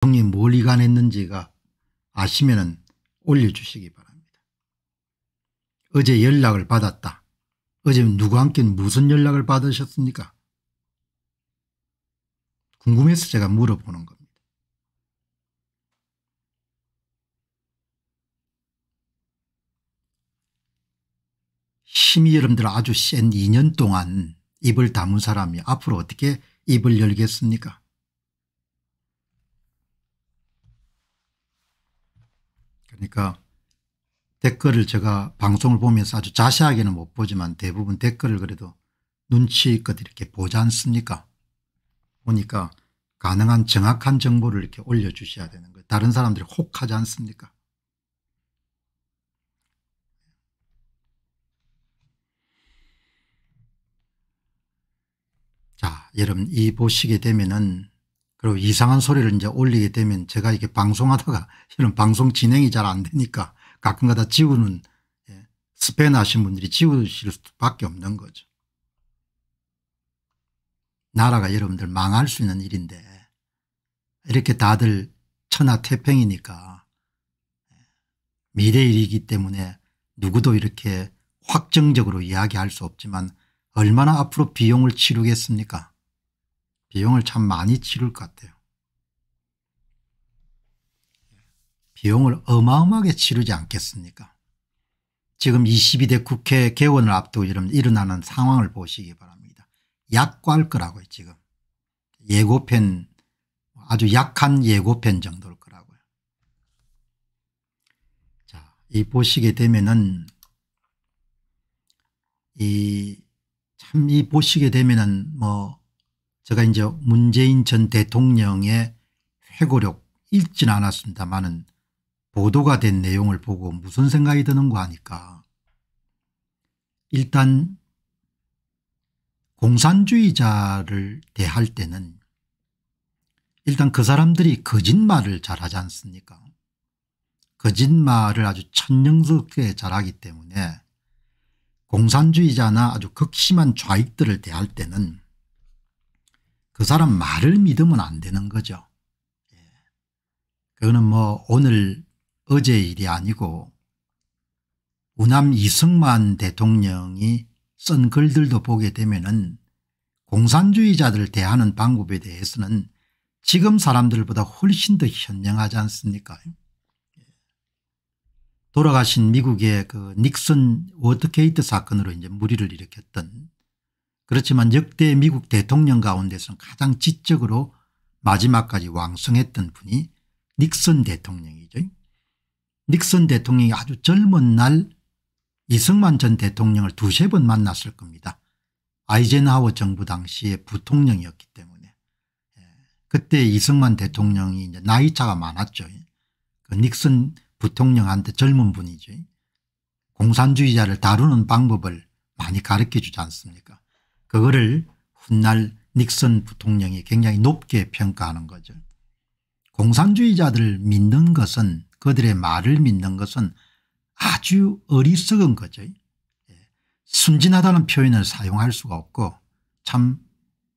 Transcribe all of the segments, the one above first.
대통령이 뭘 이간했는지가 아시면은 올려주시기 바랍니다. 어제 연락을 받았다. 어제 누구한테 무슨 연락을 받으셨습니까? 궁금해서 제가 물어보는 겁니다. 심히 여러분들 아주 센 2년 동안 입을 다문 사람이 앞으로 어떻게 입을 열겠습니까? 그러니까 댓글을 제가 방송을 보면서 아주 자세하게는 못 보지만 대부분 댓글을 그래도 눈치껏 이렇게 보지 않습니까? 보니까 가능한 정확한 정보를 이렇게 올려주셔야 되는 거예요. 다른 사람들이 혹하지 않습니까? 자, 여러분 이 보시게 되면은 그리고 이상한 소리를 이제 올리게 되면 제가 이렇게 방송하다가 이런 방송 진행이 잘 안 되니까 가끔가다 지우는, 스팸 하신 분들이 지우실 수밖에 없는 거죠. 나라가 여러분들 망할 수 있는 일인데 이렇게 다들 천하태평이니까 미래 일이기 때문에 누구도 이렇게 확정적으로 이야기할 수 없지만 얼마나 앞으로 비용을 치르겠습니까? 비용을 참 많이 치를 것 같아요. 비용을 어마어마하게 치르지 않겠습니까? 지금 22대 국회 개원을 앞두고 일어나는 상황을 보시기 바랍니다. 약과할 거라고요. 지금 예고편, 아주 약한 예고편 정도일 거라고요. 자, 이 보시게 되면은 뭐 제가 이제 문재인 전 대통령의 회고록 읽진 않았습니다만은 보도가 된 내용을 보고 무슨 생각이 드는가 하니까, 일단 공산주의자를 대할 때는 일단 그 사람들이 거짓말을 잘하지 않습니까? 거짓말을 아주 천연스럽게 잘하기 때문에 공산주의자나 아주 극심한 좌익들을 대할 때는 그 사람 말을 믿으면 안 되는 거죠. 그거는 뭐 오늘 어제 일이 아니고 우남 이승만 대통령이 쓴 글들도 보게 되면은 공산주의자들을 대하는 방법에 대해서는 지금 사람들보다 훨씬 더 현명하지 않습니까? 돌아가신 미국의 그 닉슨 워터게이트 사건으로 이제 물의를 일으켰던, 그렇지만 역대 미국 대통령 가운데서는 가장 지적으로 마지막까지 왕성했던 분이 닉슨 대통령이죠. 닉슨 대통령이 아주 젊은 날 이승만 전 대통령을 두세 번 만났을 겁니다. 아이젠하워 정부 당시의 부통령이었기 때문에. 그때 이승만 대통령이 이제 나이차가 많았죠. 그 닉슨 부통령한테 젊은 분이죠. 공산주의자를 다루는 방법을 많이 가르쳐주지 않습니까? 그거를 훗날 닉슨 부통령이 굉장히 높게 평가하는 거죠. 공산주의자들을 믿는 것은, 그들의 말을 믿는 것은 아주 어리석은 거죠. 순진하다는 표현을 사용할 수가 없고 참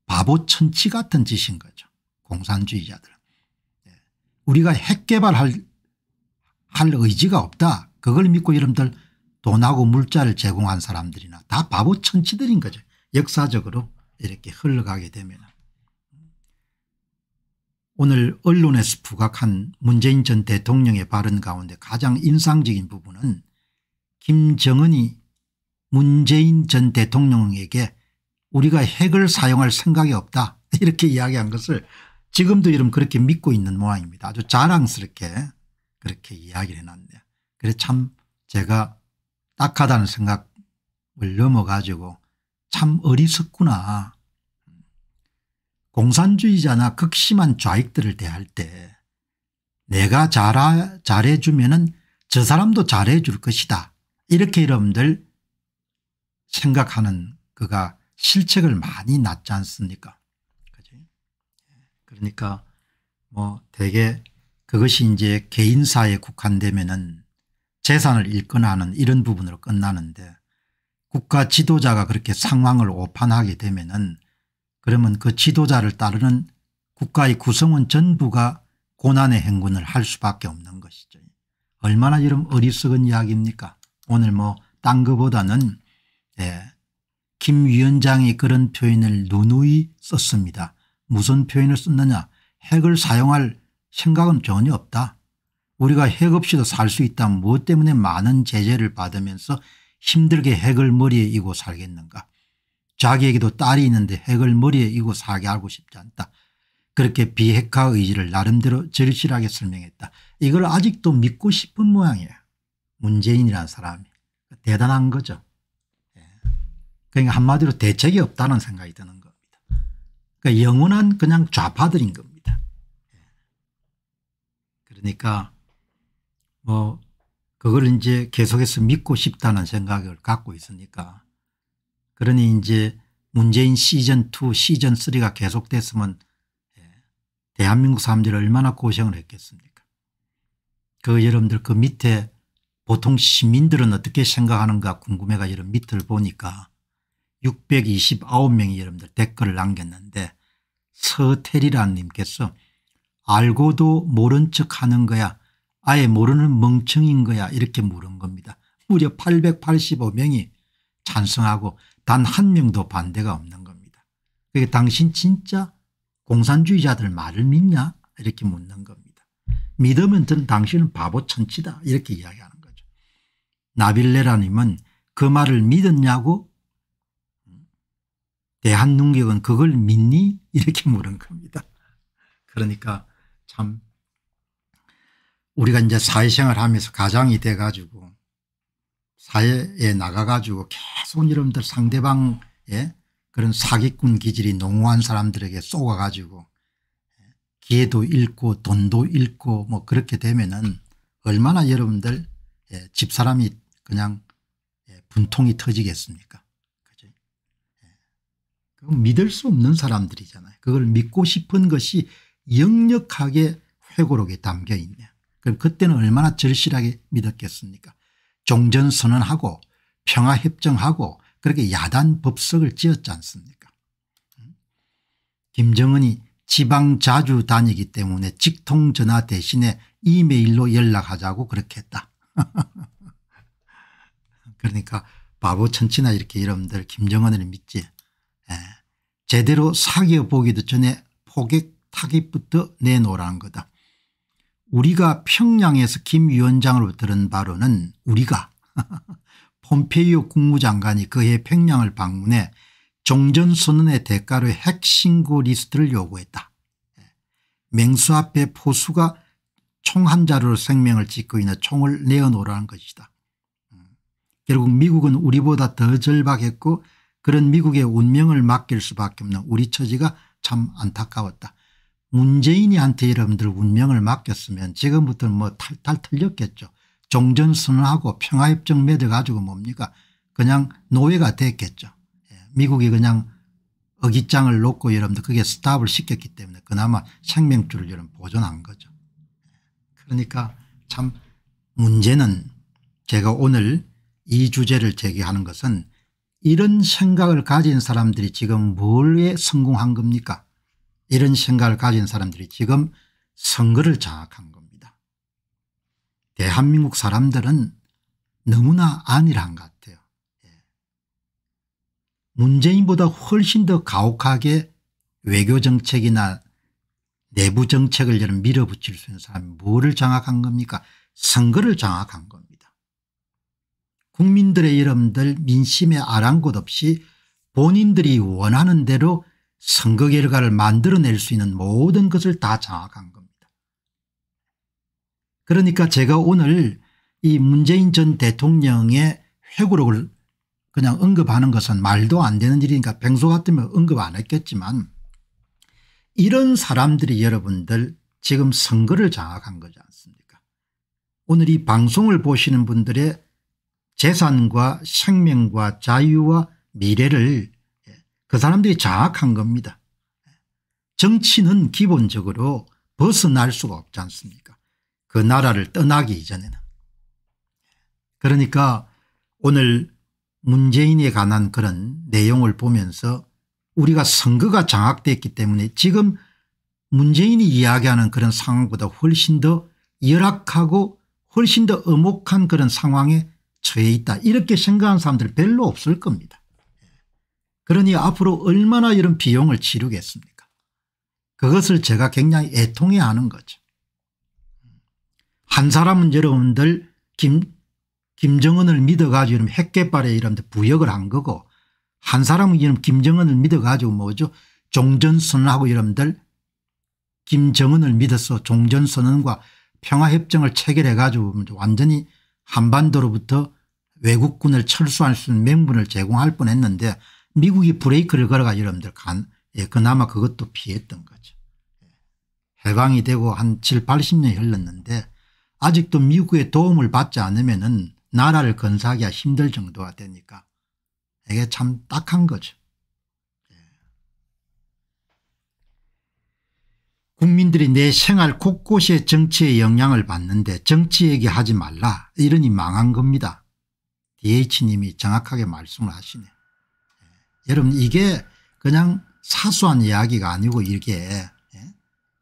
바보 천치 같은 짓인 거죠. 공산주의자들은. 우리가 핵 개발할 의지가 없다. 그걸 믿고 여러분들 돈하고 물자를 제공한 사람들이나 다 바보 천치들인 거죠. 역사적으로 이렇게 흘러가게 되면. 오늘 언론에서 부각한 문재인 전 대통령의 발언 가운데 가장 인상적인 부분은 김정은이 문재인 전 대통령에게 우리가 핵을 사용할 생각이 없다 이렇게 이야기한 것을 지금도 이름 그렇게 믿고 있는 모양입니다. 아주 자랑스럽게 그렇게 이야기를 해놨네요. 그래서 참 제가 딱하다는 생각을 넘어가지고 참 어리석구나. 공산주의자나 극심한 좌익들을 대할 때 내가 잘해주면은 저 사람도 잘해줄 것이다. 이렇게 여러분들 생각하는 그가 실책을 많이 낳지 않습니까? 그러니까 뭐 대개 그것이 이제 개인사에 국한되면은 재산을 잃거나 하는 이런 부분으로 끝나는데, 국가 지도자가 그렇게 상황을 오판하게 되면은 그러면 그 지도자를 따르는 국가의 구성원 전부가 고난의 행군을 할 수밖에 없는 것이죠. 얼마나 이런 어리석은 이야기입니까? 오늘 뭐 딴 것보다는 김 위원장이 그런 표현을 누누이 썼습니다. 무슨 표현을 썼느냐. 핵을 사용할 생각은 전혀 없다. 우리가 핵 없이도 살 수 있다면 무엇 때문에 많은 제재를 받으면서 힘들게 핵을 머리에 이고 살겠는가. 자기에게도 딸이 있는데 핵을 머리에 이고 살게 하고 싶지 않다. 그렇게 비핵화 의지를 나름대로 절실하게 설명했다. 이걸 아직도 믿고 싶은 모양이에요. 문재인이라는 사람이. 대단한 거죠. 그러니까 한마디로 대책이 없다는 생각이 드는 겁니다. 그러니까 영원한 그냥 좌파들인 겁니다. 그러니까 뭐 그걸 이제 계속해서 믿고 싶다는 생각을 갖고 있으니까 그러니 이제 문재인 시즌2, 시즌3가 계속됐으면 대한민국 사람들이 얼마나 고생을 했겠습니까? 그 여러분들 그 밑에 보통 시민들은 어떻게 생각하는가 궁금해가 이런 밑을 보니까 629명이 여러분들 댓글을 남겼는데 서태리란 님께서 알고도 모른 척하는 거야. 아예 모르는 멍청인 거야. 이렇게 물은 겁니다. 무려 885명이 찬성하고 단 한 명도 반대가 없는 겁니다. 그게 당신 진짜 공산주의자들 말을 믿냐 이렇게 묻는 겁니다. 믿으면 당신은 바보 천치다 이렇게 이야기하는 거죠. 나빌레라님은 그 말을 믿었냐고 대한능력은 그걸 믿니 이렇게 물은 겁니다. 그러니까 참 우리가 이제 사회생활 하면서 가장이 돼가지고 사회에 나가가지고 계속 여러분들 상대방의 그런 사기꾼 기질이 농후한 사람들에게 쏘아가지고 기회도 잃고 돈도 잃고 뭐 그렇게 되면은 얼마나 여러분들 집사람이 그냥 분통이 터지겠습니까? 그죠? 그건 믿을 수 없는 사람들이잖아요. 그걸 믿고 싶은 것이 역력하게 회고록에 담겨 있네요. 그럼 그때는 얼마나 절실하게 믿었겠습니까? 종전선언하고 평화협정하고 그렇게 야단 법석을 지었지 않습니까? 김정은이 지방 자주 다니기 때문에 직통전화 대신에 이메일로 연락하자고 그렇게 했다. 그러니까 바보 천치나 이렇게 여러분들 김정은을 믿지. 제대로 사귀어보기도 전에 포객 타깃부터 내놓으라는 거다. 우리가 평양에서 김 위원장으로 들은 바로는 우리가 폼페이오 국무장관이 그해 평양을 방문해 종전선언의 대가로 핵신고 리스트를 요구했다. 맹수 앞에 포수가 총 한 자루로 생명을 짓고 있는 총을 내어놓으라는 것이다. 결국 미국은 우리보다 더 절박했고 그런 미국의 운명을 맡길 수밖에 없는 우리 처지가 참 안타까웠다. 문재인이한테 여러분들 운명을 맡겼으면 지금부터는 뭐 탈탈 털렸겠죠. 종전선언하고 평화협정 맺어가지고 뭡니까? 그냥 노예가 됐겠죠. 미국이 그냥 어깃장을 놓고 여러분들 그게 스탑을 시켰기 때문에 그나마 생명줄을 여러분 보존한 거죠. 그러니까 참 문제는 제가 오늘 이 주제를 제기하는 것은 이런 생각을 가진 사람들이 지금 뭘 성공한 겁니까? 이런 생각을 가진 사람들이 지금 선거를 장악한 겁니다. 대한민국 사람들은 너무나 안일한 것 같아요. 문재인보다 훨씬 더 가혹하게 외교정책이나 내부정책을 여러분 밀어붙일 수 있는 사람이 뭐를 장악한 겁니까? 선거를 장악한 겁니다. 국민들의 여러분들 민심에 아랑곳 없이 본인들이 원하는 대로 선거 결과를 만들어낼 수 있는 모든 것을 다 장악한 겁니다. 그러니까 제가 오늘 이 문재인 전 대통령의 회고록을 그냥 언급하는 것은 말도 안 되는 일이니까 평소 같으면 언급 안 했겠지만 이런 사람들이 여러분들 지금 선거를 장악한 거지 않습니까? 오늘 이 방송을 보시는 분들의 재산과 생명과 자유와 미래를 그 사람들이 장악한 겁니다. 정치는 기본적으로 벗어날 수가 없지 않습니까? 그 나라를 떠나기 이전에는. 그러니까 오늘 문재인에 관한 그런 내용을 보면서 우리가 선거가 장악됐기 때문에 지금 문재인이 이야기하는 그런 상황보다 훨씬 더 열악하고 훨씬 더 엄혹한 그런 상황에 처해 있다, 이렇게 생각하는 사람들 별로 없을 겁니다. 그러니 앞으로 얼마나 이런 비용을 치르겠습니까? 그것을 제가 굉장히 애통해하는 거죠. 한 사람은 여러분들 김정은을 믿어가지고 핵개발에 이런 데 부역을 한 거고, 한 사람은 이런 김정은을 믿어가지고 뭐죠? 종전선언하고 이런들 김정은을 믿어서 종전선언과 평화협정을 체결해가지고 완전히 한반도로부터 외국군을 철수할 수 있는 명분을 제공할 뻔했는데 미국이 브레이크를 걸어가 여러분들 그나마 그것도 피했던 거죠. 해방이 되고 한 7, 80년이 흘렀는데 아직도 미국의 도움을 받지 않으면은 나라를 건사하기가 힘들 정도가 되니까 이게 참 딱한 거죠. 국민들이 내 생활 곳곳에 정치의 영향을 받는데 정치 얘기하지 말라, 이러니 망한 겁니다. DH님이 정확하게 말씀을 하시네. 여러분 이게 그냥 사소한 이야기가 아니고 이게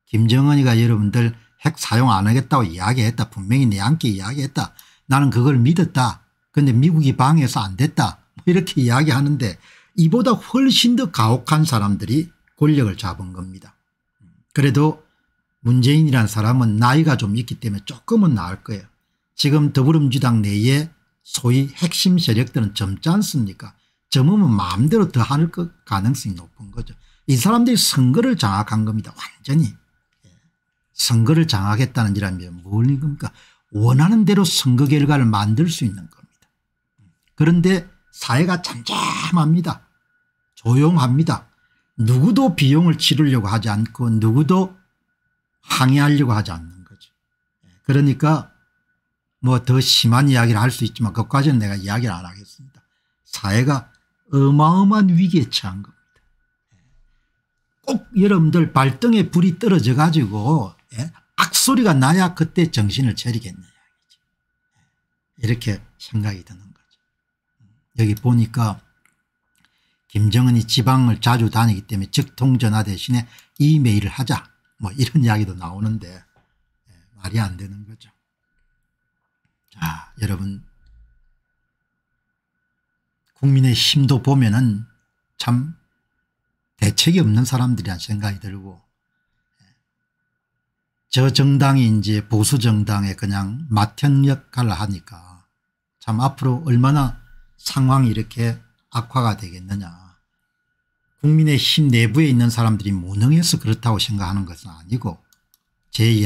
김정은이가 여러분들 핵 사용 안 하겠다고 이야기했다. 분명히 내한테 이야기했다. 나는 그걸 믿었다. 그런데 미국이 방해해서 안 됐다. 이렇게 이야기하는데 이보다 훨씬 더 가혹한 사람들이 권력을 잡은 겁니다. 그래도 문재인이라는 사람은 나이가 좀 있기 때문에 조금은 나을 거예요. 지금 더불어민주당 내에 소위 핵심 세력들은 젊지 않습니까? 젊으면 마음대로 더 할 가능성이 높은 거죠. 이 사람들이 선거를 장악한 겁니다. 완전히. 선거를 장악했다는 일이라면 뭘 겁니까? 원하는 대로 선거 결과를 만들 수 있는 겁니다. 그런데 사회가 잠잠합니다. 조용합니다. 누구도 비용을 치르려고 하지 않고 누구도 항의하려고 하지 않는 거죠. 그러니까 뭐 더 심한 이야기를 할 수 있지만 그것까지는 내가 이야기를 안 하겠습니다. 사회가 어마어마한 위기에 처한 겁니다. 꼭 여러분들 발등에 불이 떨어져 가지고 악소리가 나야 그때 정신을 차리겠느냐, 이렇게 생각이 드는 거죠. 여기 보니까 김정은이 지방을 자주 다니기 때문에 즉통전화 대신에 이메일을 하자, 뭐 이런 이야기도 나오는데 말이 안 되는 거죠. 자, 여러분 국민의힘도 보면은 참 대책이 없는 사람들이란 생각이 들고, 저 정당이 이제 보수 정당에 그냥 맏형 역할을 하니까 참 앞으로 얼마나 상황이 이렇게 악화가 되겠느냐. 국민의힘 내부에 있는 사람들이 무능해서 그렇다고 생각하는 것은 아니고 제